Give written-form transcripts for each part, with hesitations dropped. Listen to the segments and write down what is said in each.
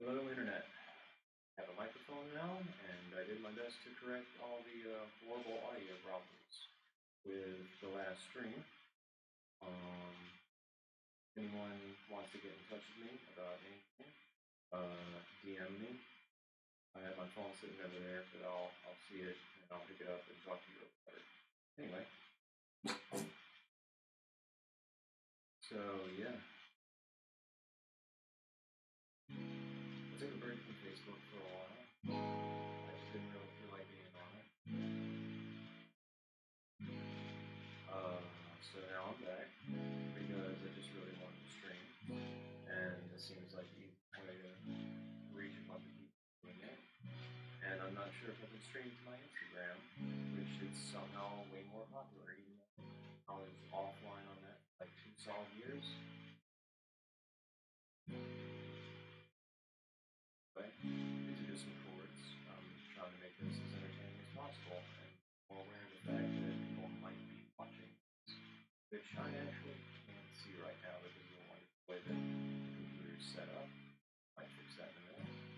Hello, Internet. I have a microphone now, and I did my best to correct all the horrible audio problems with the last stream. If anyone wants to get in touch with me about anything, DM me. I have my phone sitting over there, but I'll see it and I'll pick it up and talk to you about it. Anyway. So, yeah. I took a break from Facebook for a while. I just didn't really feel like being on it. So now I'm back because I just really wanted to stream. And it seems like the way to reach a bunch of people doing it. And I'm not sure if I can stream to my Instagram, which is somehow way more popular, even though I was offline on that like 2 solid years. But these are just some chords. I'm trying to make this as entertaining as possible, and more aware of the fact that people might be watching this, which I actually can't see right now because of the wonderful way that the computer is set up. I might fix that in a minute.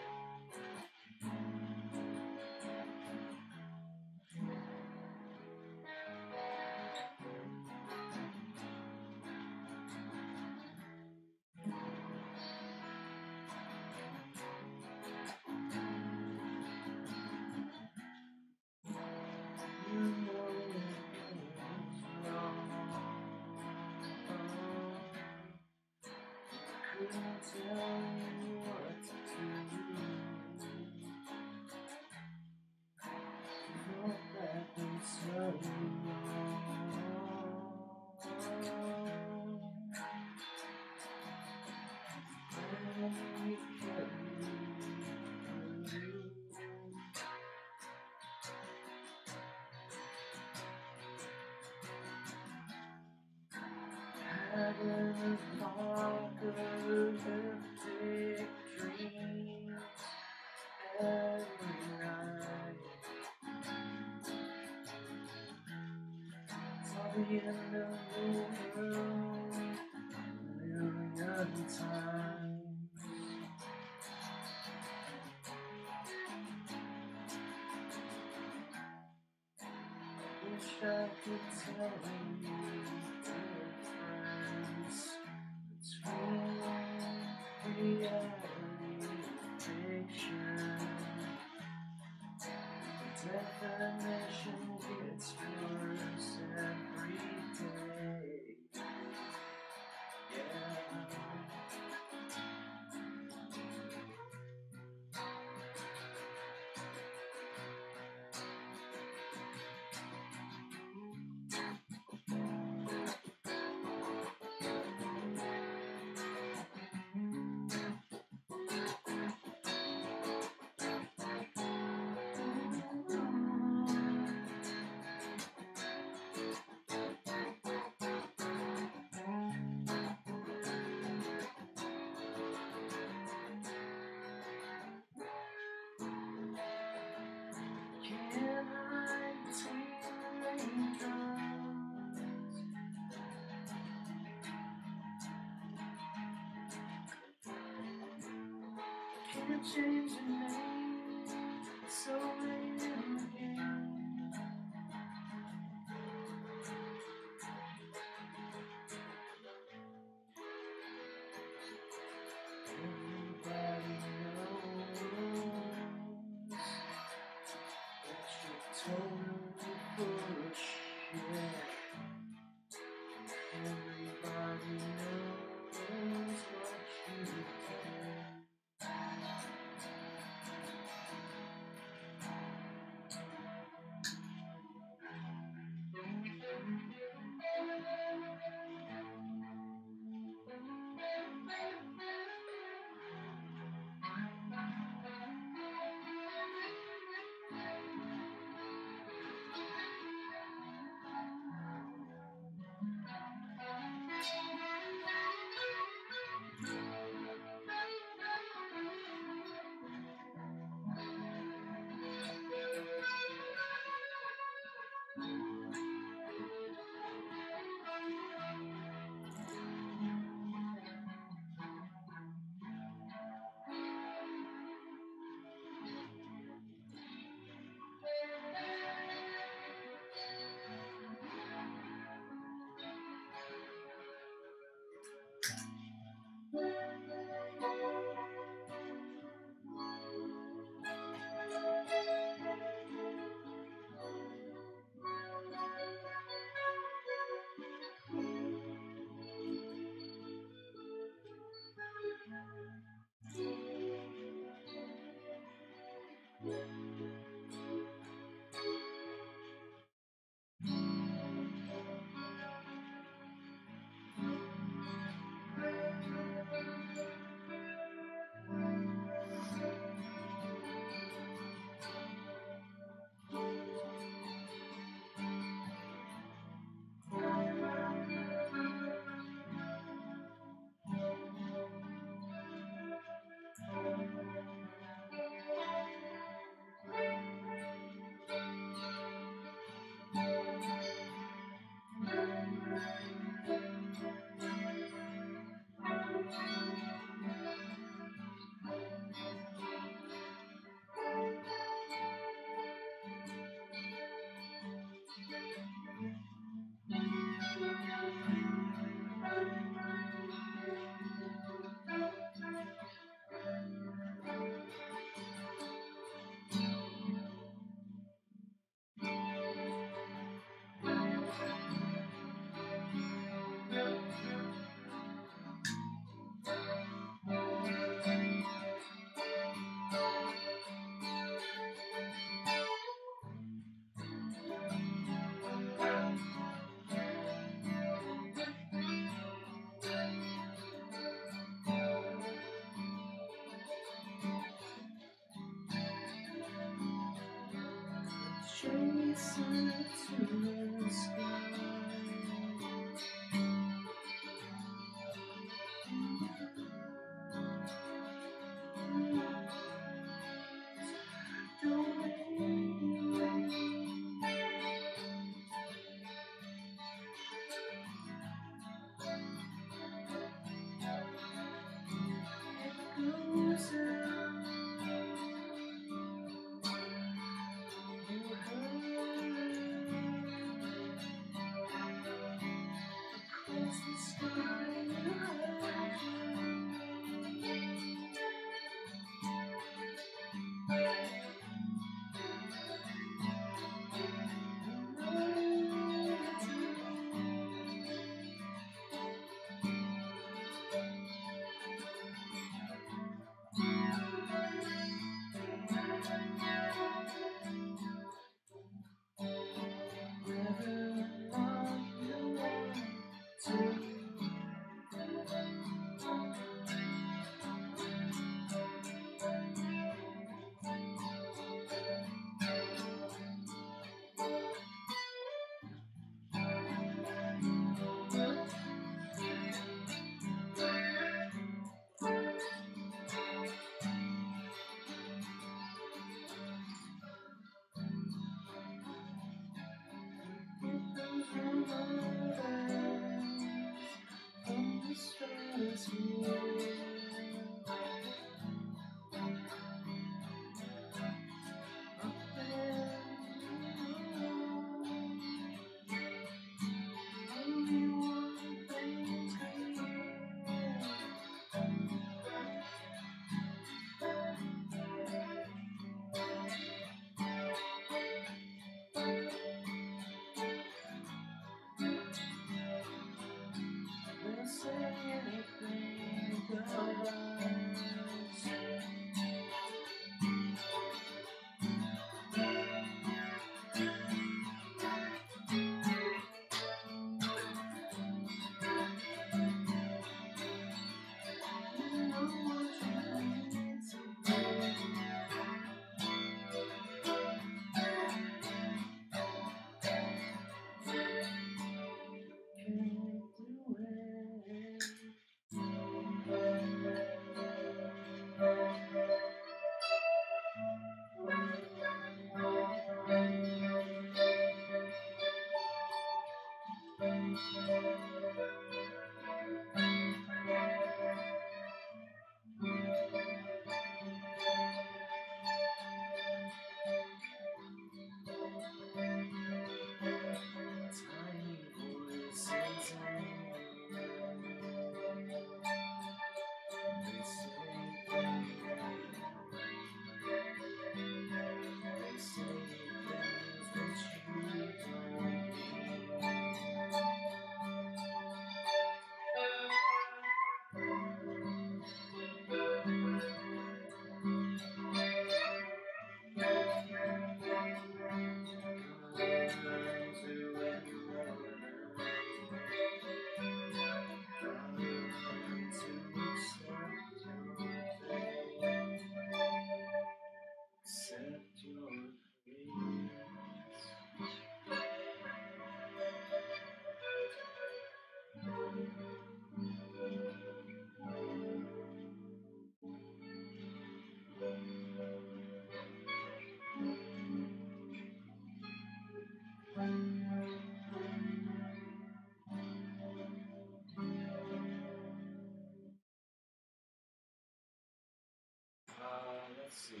Let's see.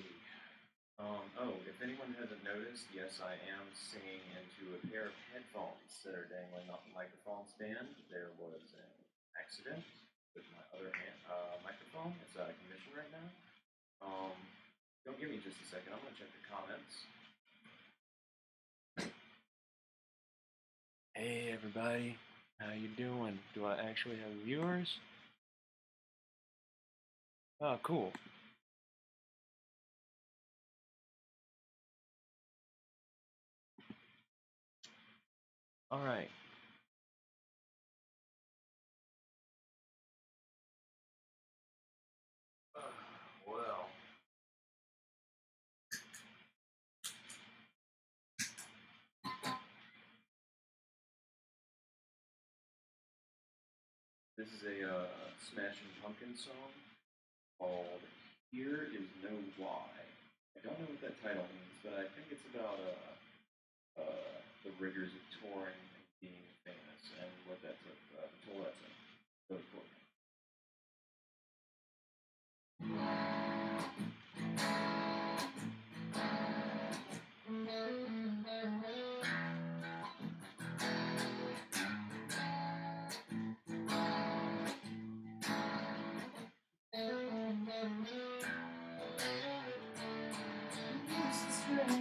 If anyone hasn't noticed, yes, I am singing into a pair of headphones that are dangling off the microphone stand. There was an accident with my other microphone. It's out of commission right now. Don't give me just a second. I'm going to check the comments. Hey, everybody. How you doing? Do I actually have viewers? Oh, cool. All right. Well. This is a Smashing Pumpkins song called Here Is No Why. I don't know what that title means, but I think it's about the rigors of touring and being famous, and what that's a toll that's a good for.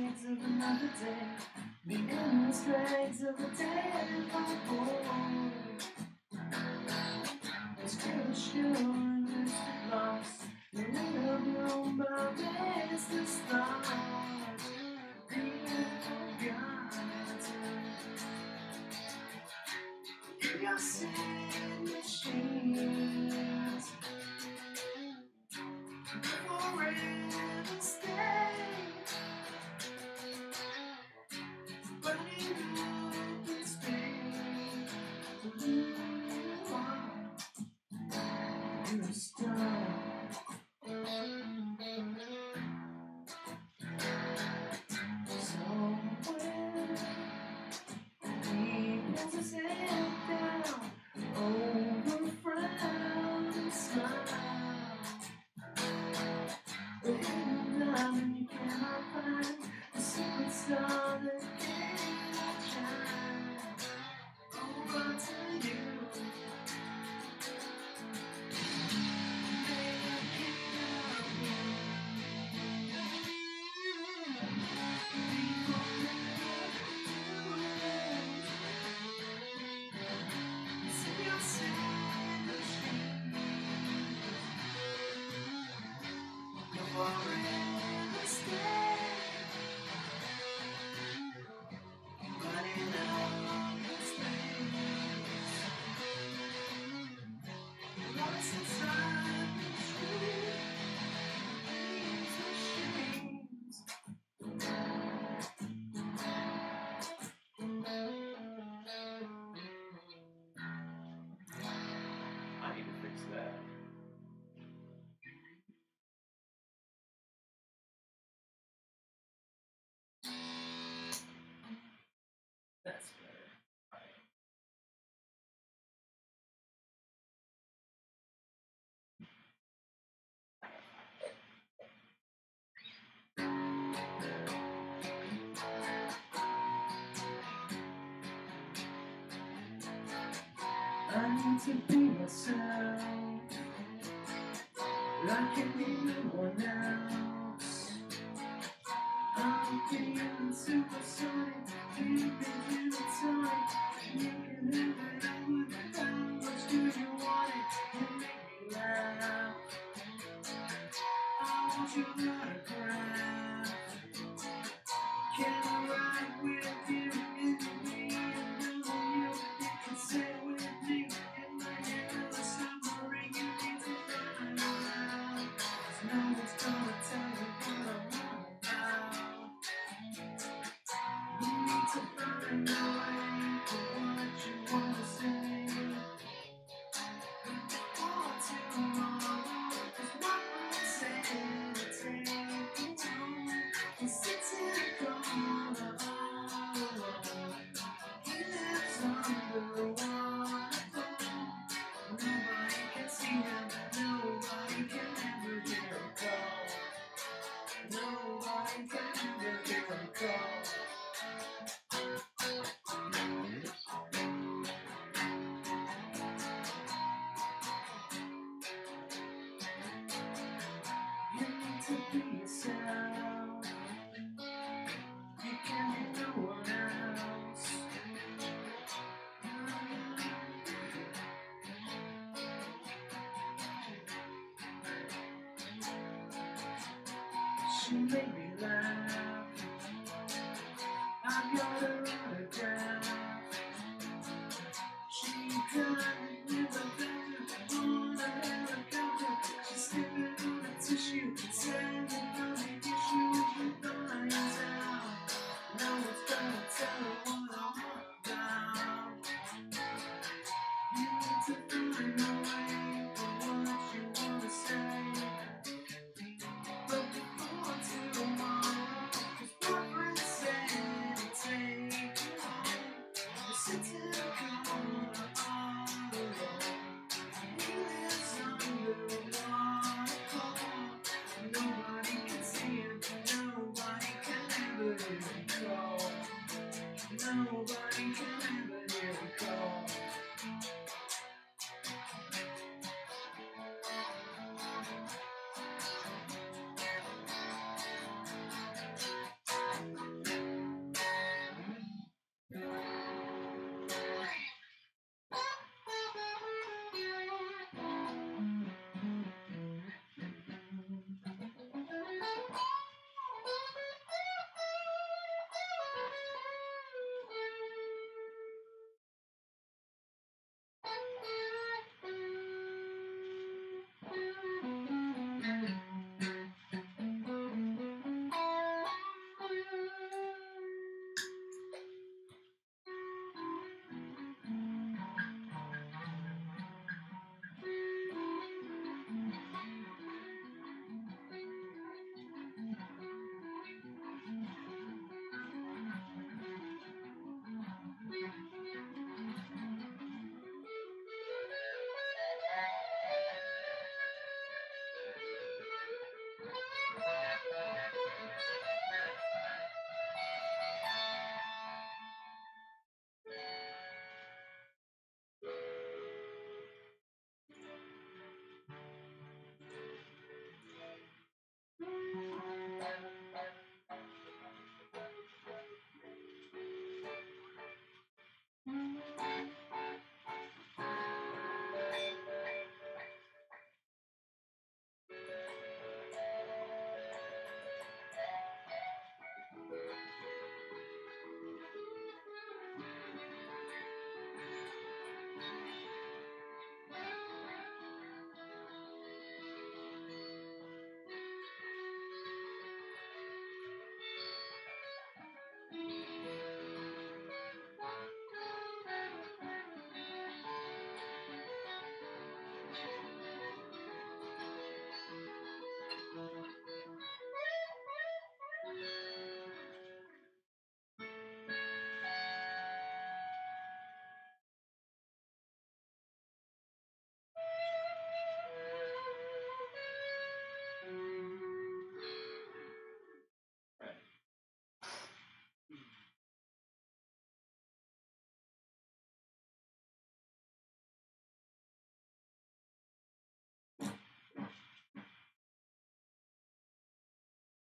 It's the another day. Become the strains of the day if I'm born. Let's give a show and just get lost. You may have known, but I missed the start. People got it. In your sin machines, forever stay. That's better. All right. I need to be myself, like anyone else. I'm getting supersonic. You've been through the time, you can live it out without. How much do you want it? You make me laugh. I want your autograph. Can I ride with you in the way I know you? You can stay with me in my head of the submarine. You need to let me know. Cause no one's gonna tell you what I want. To find a way for what you want to say. All tomorrow is what I say. Take it home and sit in the corner. He lives under water. Nobody can see him, nobody can ever hear him call. to be yourself. You can't be no one else. She made me laugh. I got her autograph. She got me with a bag, on a helicopter. She's stepping on a tissue, standing on the issue. She finds out. No one's gonna tell her what I want about. You need to find a way for what you wanna say. But before tomorrow, just what we're saying, take you home. Sit down, come on. Nobody can ever hear me call.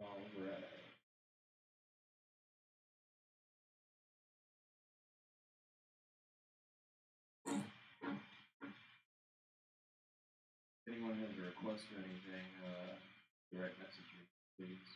Right. If anyone has a request or anything, direct message me, please.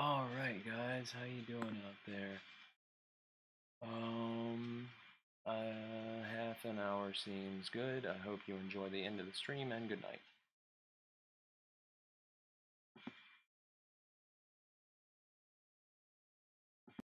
All right, guys, how you doing out there? Half an hour seems good. I hope you enjoy the end of the stream, and good night.